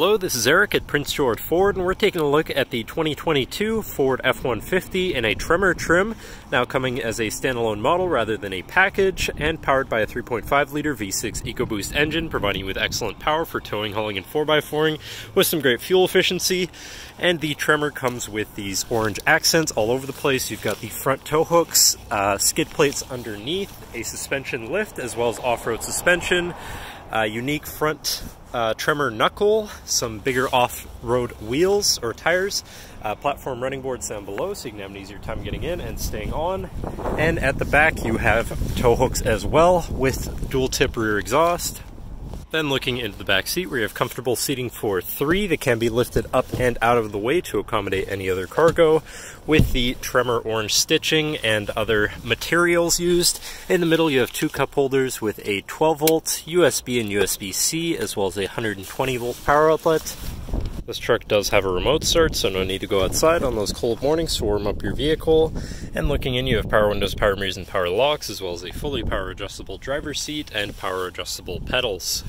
Hello, this is Eric at Prince George Ford, and we're taking a look at the 2022 Ford F-150 in a Tremor trim, now coming as a standalone model rather than a package, and powered by a 3.5-liter V6 EcoBoost engine, providing you with excellent power for towing, hauling, and 4x4ing with some great fuel efficiency. And the Tremor comes with these orange accents all over the place. You've got the front tow hooks, skid plates underneath, a suspension lift, as well as off-road suspension, unique front Tremor knuckle, some bigger off-road wheels or tires, platform running boards down below so you can have an easier time getting in and staying on. And at the back you have tow hooks as well with dual tip rear exhaust. Then looking into the back seat, where you have comfortable seating for three that can be lifted up and out of the way to accommodate any other cargo, with the Tremor orange stitching and other materials used. In the middle you have two cup holders with a 12-volt USB and USB-C, as well as a 120-volt power outlet. This truck does have a remote start, so no need to go outside on those cold mornings to warm up your vehicle. And looking in, you have power windows, power mirrors, and power locks, as well as a fully power adjustable driver's seat and power adjustable pedals.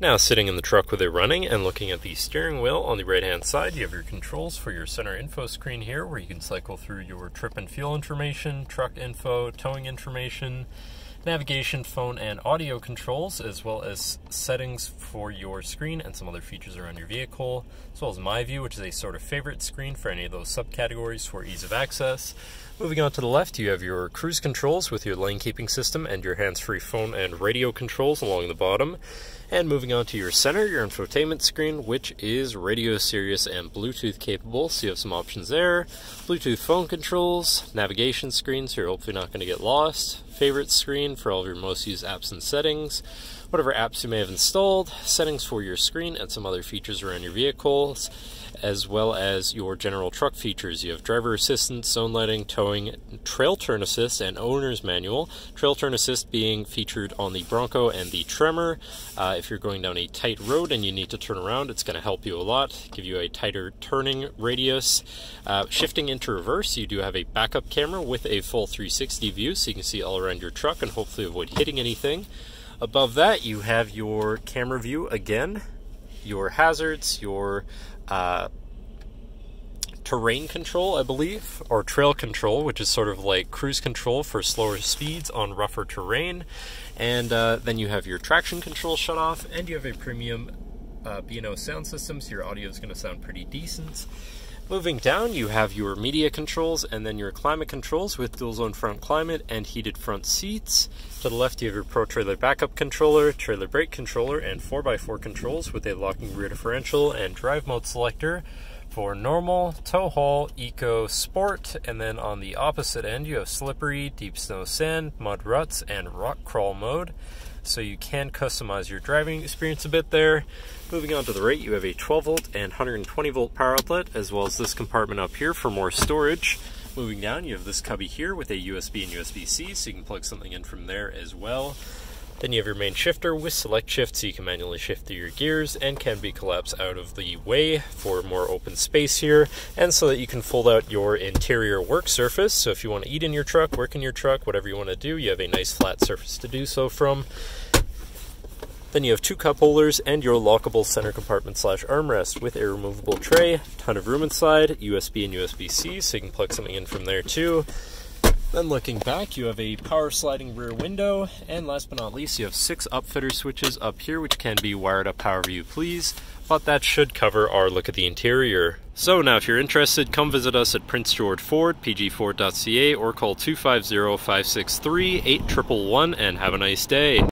Now sitting in the truck with it running and looking at the steering wheel, on the right hand side you have your controls for your center info screen here, where you can cycle through your trip and fuel information, truck info, towing information, navigation, phone and audio controls, as well as settings for your screen and some other features around your vehicle, as well as MyView, which is a sort of favorite screen for any of those subcategories for ease of access. Moving on to the left, you have your cruise controls with your lane keeping system and your hands-free phone and radio controls along the bottom. And moving on to your center, your infotainment screen, which is radio, Sirius, and Bluetooth capable, so you have some options there. Bluetooth phone controls, navigation screen, so you're hopefully not going to get lost. Favorite screen for all of your most used apps and settings, whatever apps you may have installed, settings for your screen and some other features around your vehicles, as well as your general truck features. You have driver assistance, zone lighting, towing, trail turn assist, and owner's manual. Trail turn assist being featured on the Bronco and the Tremor. If you're going down a tight road and you need to turn around, it's going to help you a lot, give you a tighter turning radius. Shifting into reverse, you do have a backup camera with a full 360 view, so you can see all around your truck and hopefully avoid hitting anything. Above that, you have your camera view again, your hazards, your terrain control, I believe, or trail control, which is sort of like cruise control for slower speeds on rougher terrain. And then you have your traction control shut off, and you have a premium B&O sound system, so your audio is going to sound pretty decent. Moving down, you have your media controls and then your climate controls with dual zone front climate and heated front seats. To the left, you have your Pro Trailer Backup Controller, Trailer Brake Controller, and 4x4 controls with a locking rear differential and drive mode selector for normal, tow haul, eco, sport. And then on the opposite end, you have slippery, deep snow, sand, mud ruts, and rock crawl mode. So you can customize your driving experience a bit there. Moving on to the right, you have a 12-volt and 120-volt power outlet, as well as this compartment up here for more storage. Moving down, you have this cubby here with a USB and USB-C, so you can plug something in from there as well. Then you have your main shifter with select shift, so you can manually shift through your gears and can be collapsed out of the way for more open space here, and so that you can fold out your interior work surface. So if you want to eat in your truck, work in your truck, whatever you want to do, you have a nice flat surface to do so from. Then you have two cup holders and your lockable center compartment slash armrest with a removable tray, ton of room inside, USB and USB-C, so you can plug something in from there too. Then looking back, you have a power sliding rear window, and last but not least, you have 6 upfitter switches up here, which can be wired up however you please, but that should cover our look at the interior. So now if you're interested, come visit us at Prince George Ford, pgford.ca, or call 250-563-8111 and have a nice day.